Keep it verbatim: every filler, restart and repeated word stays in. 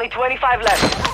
Only twenty-five left.